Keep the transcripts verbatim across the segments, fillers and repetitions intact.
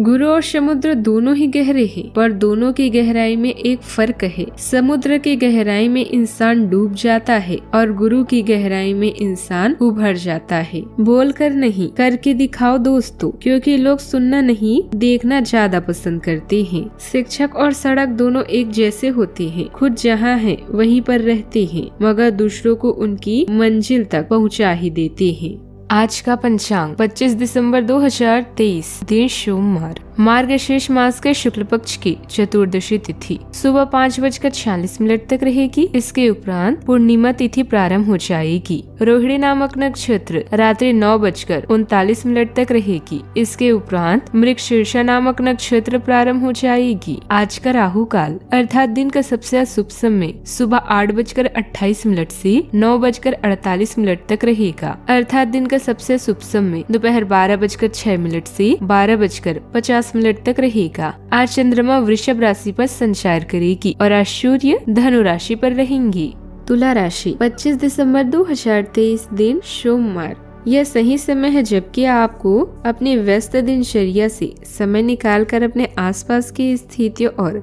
गुरु और समुद्र दोनों ही गहरे हैं, पर दोनों की गहराई में एक फर्क है। समुद्र की गहराई में इंसान डूब जाता है और गुरु की गहराई में इंसान उभर जाता है। बोलकर नहीं, करके दिखाओ दोस्तों, क्योंकि लोग सुनना नहीं, देखना ज्यादा पसंद करते हैं। शिक्षक और सड़क दोनों एक जैसे होते हैं, खुद जहाँ है वहीं पर रहते हैं, मगर दूसरों को उनकी मंजिल तक पहुँचा ही देते हैं। आज का पंचांग पच्चीस दिसंबर दो हजार तेईस, दिन सोमवार, मार्गशीर्ष मास के शुक्ल पक्ष की चतुर्दशी तिथि सुबह पाँच बजकर छियालीस मिनट तक रहेगी। इसके उपरांत पूर्णिमा तिथि प्रारंभ हो जाएगी। रोहिणी नामक नक्षत्र रात्रि नौ बजकर उनतालीस मिनट तक रहेगी। इसके उपरांत मृगशीर्षा नामक नक्षत्र प्रारंभ हो जाएगी। आज का राहु काल अर्थात दिन का सबसे अशुभ समय सुबह आठ बजकर अट्ठाईस मिनट से नौ बजकर अड़तालीस मिनट तक रहेगा, अर्थात दिन सबसे शुभ समय दोपहर बारह बजकर छह मिनट से बारह बजकर पचास मिनट तक रहेगा। आज चंद्रमा वृषभ राशि पर संचार करेगी और आज सूर्य धनु राशि पर रहेंगी। तुला राशि पच्चीस दिसंबर दो हजार तेईस, दिन सोमवार। यह सही समय है जबकि आपको अपने व्यस्त दिनचर्या से समय निकालकर अपने आसपास की स्थितियों और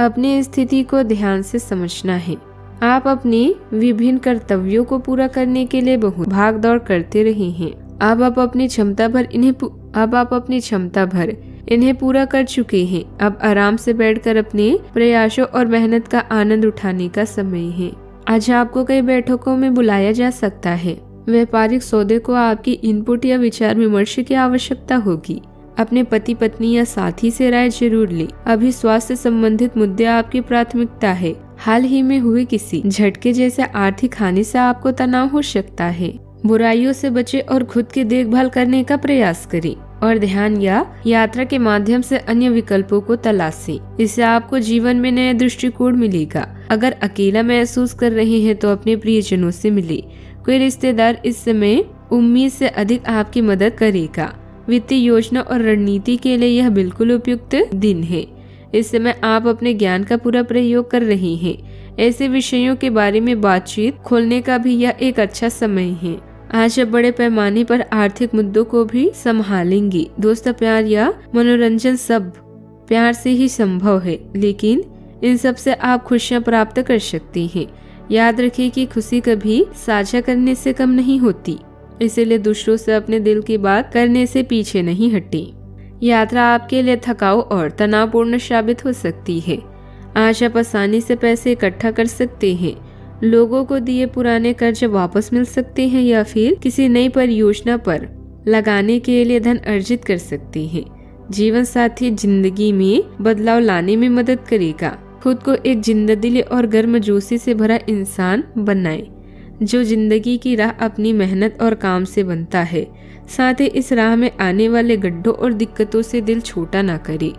अपनी स्थिति को ध्यान से समझना है। आप अपने विभिन्न कर्तव्यों को पूरा करने के लिए बहुत भाग दौड़ करते रहे हैं। अब आप अपनी क्षमता भर इन्हें अब आप अपनी क्षमता भर इन्हें पूरा कर चुके हैं। अब आराम से बैठकर अपने प्रयासों और मेहनत का आनंद उठाने का समय है। आज आपको कई बैठकों में बुलाया जा सकता है। व्यापारिक सौदे को आपकी इनपुट या विचार विमर्श की आवश्यकता होगी। अपने पति पत्नी या साथी से राय जरूर लें। अभी स्वास्थ्य संबंधित मुद्दे आपकी प्राथमिकता है। हाल ही में हुए किसी झटके जैसे आर्थिक हानि से आपको तनाव हो सकता है। बुराइयों से बचें और खुद की देखभाल करने का प्रयास करें और ध्यान या यात्रा के माध्यम से अन्य विकल्पों को तलाशें। इससे आपको जीवन में नया दृष्टिकोण मिलेगा। अगर अकेला महसूस कर रहे हैं तो अपने प्रियजनों से मिलें। कोई रिश्तेदार इस समय उम्मीद से अधिक आपकी मदद करेगा। वित्तीय योजना और रणनीति के लिए यह बिल्कुल उपयुक्त दिन है। इस समय आप अपने ज्ञान का पूरा प्रयोग कर रहे हैं। ऐसे विषयों के बारे में बातचीत खोलने का भी यह एक अच्छा समय है। आज आप बड़े पैमाने पर आर्थिक मुद्दों को भी संभालेंगे। दोस्तों, प्यार या मनोरंजन सब प्यार से ही संभव है, लेकिन इन सब से आप खुशियां प्राप्त कर सकते हैं। याद रखें कि खुशी कभी साझा करने से कम नहीं होती, इसलिए दूसरों से अपने दिल की बात करने से पीछे नहीं हटें। यात्रा आपके लिए थकाऊ और तनावपूर्ण साबित हो सकती है। आज आप आसानी से पैसे इकट्ठा कर सकते हैं। लोगों को दिए पुराने कर्ज वापस मिल सकते हैं या फिर किसी नई परियोजना पर लगाने के लिए धन अर्जित कर सकते हैं। जीवन साथी जिंदगी में बदलाव लाने में मदद करेगा। खुद को एक जिंददिली और गर्मजोशी से भरा इंसान बनाए जो जिंदगी की राह अपनी मेहनत और काम से बनता है। साथ ही इस राह में आने वाले गड्ढों और दिक्कतों से दिल छोटा ना करे।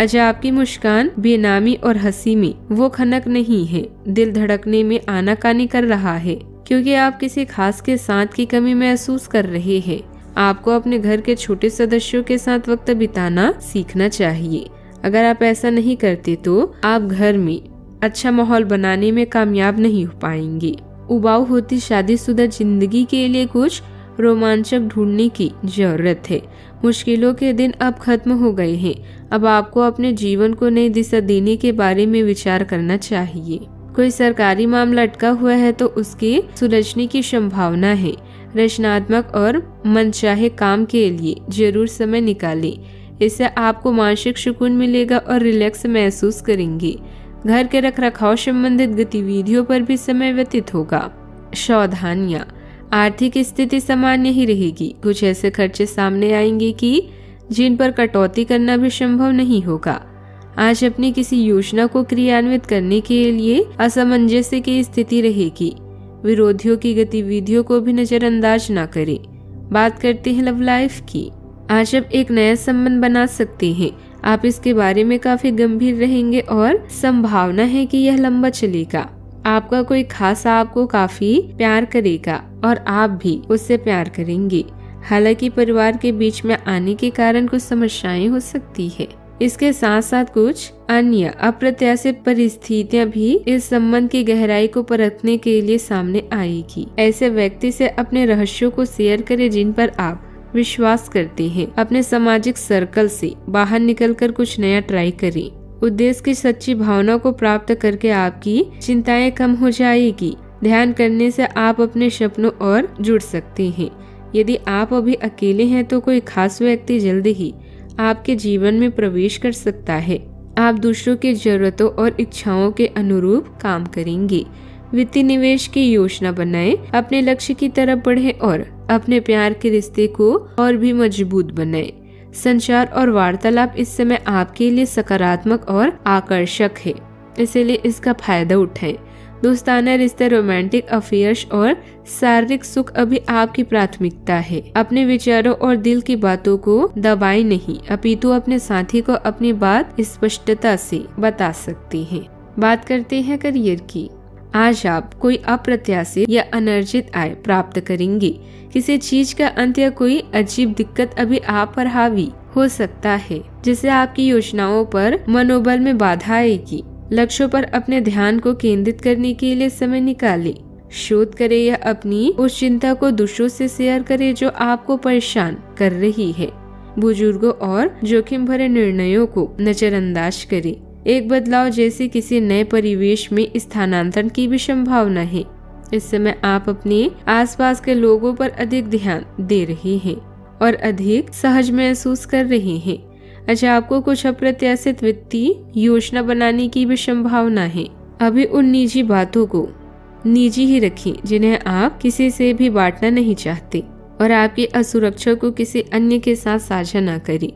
आज आपकी मुस्कान बेनामी और हंसी में वो खनक नहीं है। दिल धड़कने में आनाकानी कर रहा है क्योंकि आप किसी खास के साथ की कमी महसूस कर रहे हैं। आपको अपने घर के छोटे सदस्यों के साथ वक्त बिताना सीखना चाहिए। अगर आप ऐसा नहीं करते तो आप घर में अच्छा माहौल बनाने में कामयाब नहीं हो पाएंगे। उबाऊ होती शादीशुदा जिंदगी के लिए कुछ रोमांचक ढूंढने की जरूरत है। मुश्किलों के दिन अब खत्म हो गए हैं। अब आपको अपने जीवन को नई दिशा देने के बारे में विचार करना चाहिए। कोई सरकारी मामला अटका हुआ है तो उसके सुलझने की संभावना है। रचनात्मक और मनचाहे काम के लिए जरूर समय निकालें। इससे आपको मानसिक सुकून मिलेगा और रिलैक्स महसूस करेंगे। घर के रखरखाव संबंधित गतिविधियों पर भी समय व्यतीत होगा। सावधानियाँ, आर्थिक स्थिति सामान्य ही रहेगी। कुछ ऐसे खर्चे सामने आएंगे कि जिन पर कटौती करना भी संभव नहीं होगा। आज अपनी किसी योजना को क्रियान्वित करने के लिए असमंजस्य की स्थिति रहेगी। विरोधियों की गतिविधियों को भी नजरअंदाज न करें। बात करते हैं लव लाइफ की। आज आप एक नया संबंध बना सकते हैं। आप इसके बारे में काफी गंभीर रहेंगे और संभावना है कि यह लंबा चलेगा। आपका कोई खासा आपको काफी प्यार करेगा और आप भी उससे प्यार करेंगे। हालांकि परिवार के बीच में आने के कारण कुछ समस्याएं हो सकती है। इसके साथ साथ कुछ अन्य अप्रत्याशित परिस्थितियां भी इस संबंध की गहराई को परखने के लिए सामने आएगी। ऐसे व्यक्ति से अपने रहस्यों को शेयर करें जिन पर आप विश्वास करते हैं। अपने सामाजिक सर्कल से बाहर निकलकर कुछ नया ट्राई करें। उद्देश्य की सच्ची भावना को प्राप्त करके आपकी चिंताएं कम हो जाएगी। ध्यान करने से आप अपने सपनों और जुड़ सकते हैं। यदि आप अभी अकेले हैं तो कोई खास व्यक्ति जल्दी ही आपके जीवन में प्रवेश कर सकता है। आप दूसरों की जरूरतों और इच्छाओं के अनुरूप काम करेंगे। वित्तीय निवेश की योजना बनाएं, अपने लक्ष्य की तरफ बढ़ें और अपने प्यार के रिश्ते को और भी मजबूत बनाएं। संचार और वार्तालाप इस समय आपके लिए सकारात्मक और आकर्षक है, इसलिए इसका फायदा उठाएं। दोस्ताना रिश्ते, रोमांटिक अफेयर्स और शारीरिक सुख अभी आपकी प्राथमिकता है। अपने विचारों और दिल की बातों को दबाएं नहीं, अपितु अपने साथी को अपनी बात स्पष्टता से बता सकती हैं। बात करते हैं करियर की। आज आप कोई अप्रत्याशित या अनर्जित आय प्राप्त करेंगे। किसी चीज का अंत या कोई अजीब दिक्कत अभी आप पर हावी हो सकता है, जिससे आपकी योजनाओं पर मनोबल में बाधा आएगी। लक्ष्यों पर अपने ध्यान को केंद्रित करने के लिए समय निकालें, शोध करें या अपनी उस चिंता को दूसरों से शेयर करें जो आपको परेशान कर रही है। बुजुर्गों और जोखिम भरे निर्णयों को नजरअंदाज करें। एक बदलाव जैसे किसी नए परिवेश में स्थानांतरण की भी संभावना है। इस समय आप अपने आसपास के लोगों पर अधिक ध्यान दे रहे हैं और अधिक सहज महसूस कर रहे हैं। अच्छा, आपको कुछ अप्रत्याशित वित्तीय योजना बनाने की भी संभावना है। अभी उन निजी बातों को निजी ही रखें जिन्हें आप किसी से भी बांटना नहीं चाहते और आपकी असुरक्षा को किसी अन्य के साथ साझा न करें।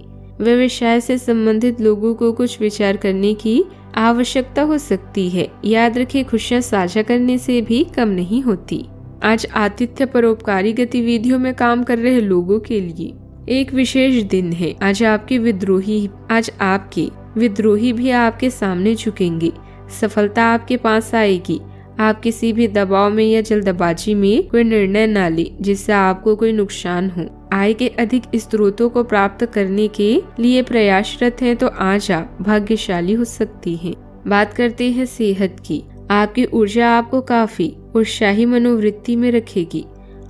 व्यवसाय से संबंधित लोगों को कुछ विचार करने की आवश्यकता हो सकती है। याद रखें, खुशियां साझा करने से भी कम नहीं होती। आज आतिथ्य परोपकारी गतिविधियों में काम कर रहे लोगों के लिए एक विशेष दिन है। आज आपके विद्रोही आज आपके विद्रोही भी आपके सामने झुकेंगे। सफलता आपके पास आएगी। आप किसी भी दबाव में या जल्दबाजी में कोई निर्णय न लें जिससे आपको कोई नुकसान हो। आय के अधिक स्रोतों को प्राप्त करने के लिए प्रयासरत हैं तो आज आप भाग्यशाली हो सकती हैं। बात करते हैं सेहत की। आपकी ऊर्जा आपको काफी उत्साही मनोवृत्ति में रखेगी।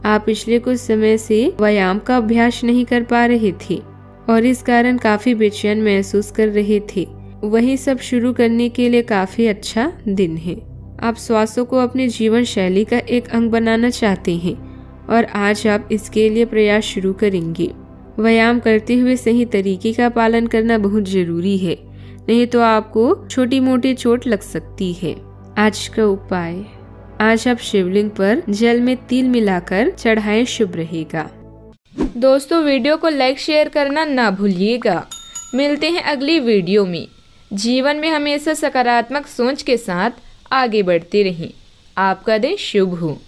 आप पिछले कुछ समय से व्यायाम का अभ्यास नहीं कर पा रहे थे और इस कारण काफी बेचैन महसूस कर रहे थे। वही सब शुरू करने के लिए काफी अच्छा दिन है। आप स्वास्थ्य को अपने जीवन शैली का एक अंग बनाना चाहते हैं और आज आप इसके लिए प्रयास शुरू करेंगे। व्यायाम करते हुए सही तरीके का पालन करना बहुत जरूरी है, नहीं तो आपको छोटी मोटी चोट लग सकती है। आज का उपाय। आज आप शिवलिंग पर जल में तिल मिलाकर चढ़ाएं, शुभ रहेगा। दोस्तों, वीडियो को लाइक शेयर करना ना भूलिएगा। मिलते हैं अगली वीडियो में। जीवन में हमेशा सकारात्मक सोच के साथ आगे बढ़ते रहें। आपका दिन शुभ हो।